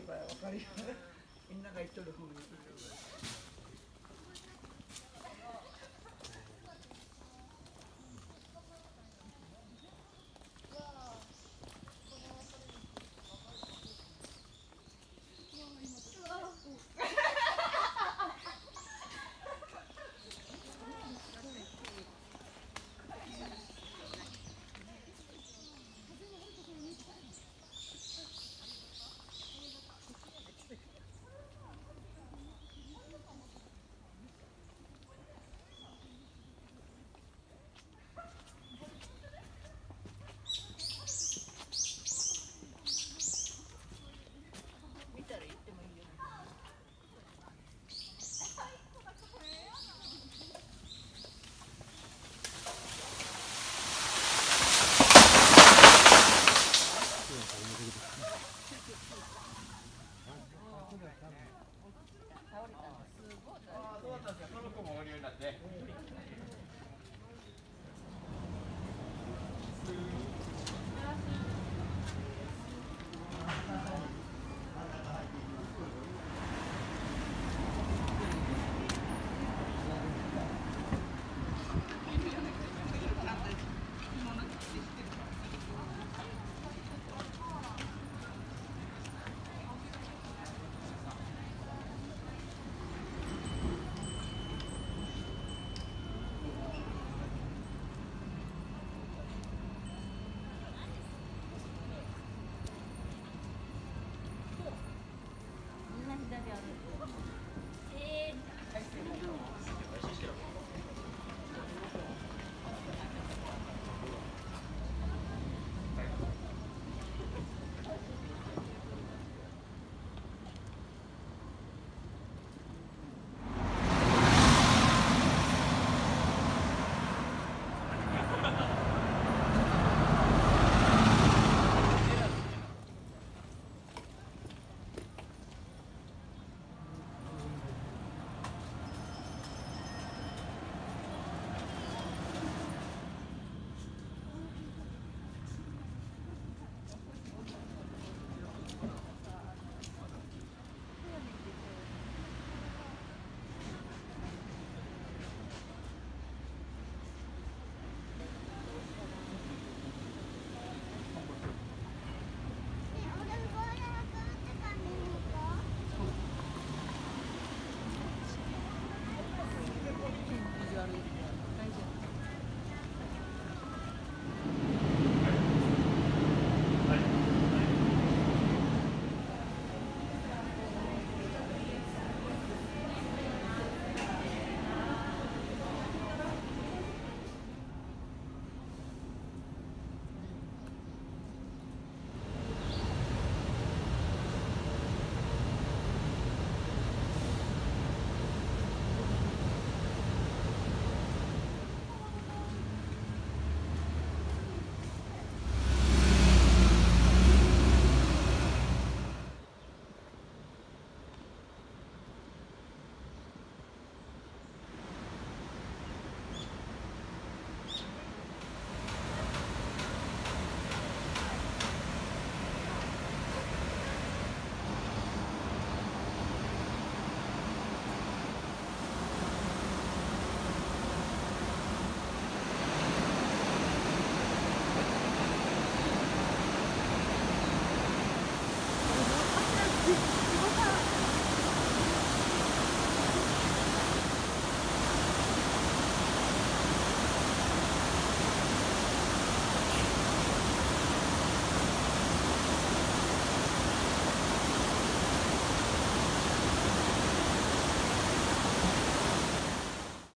けば分かるよね。みんなが言っとる方に行く。すごい。ああ、どうだったんですか。その子もおりゅうになって。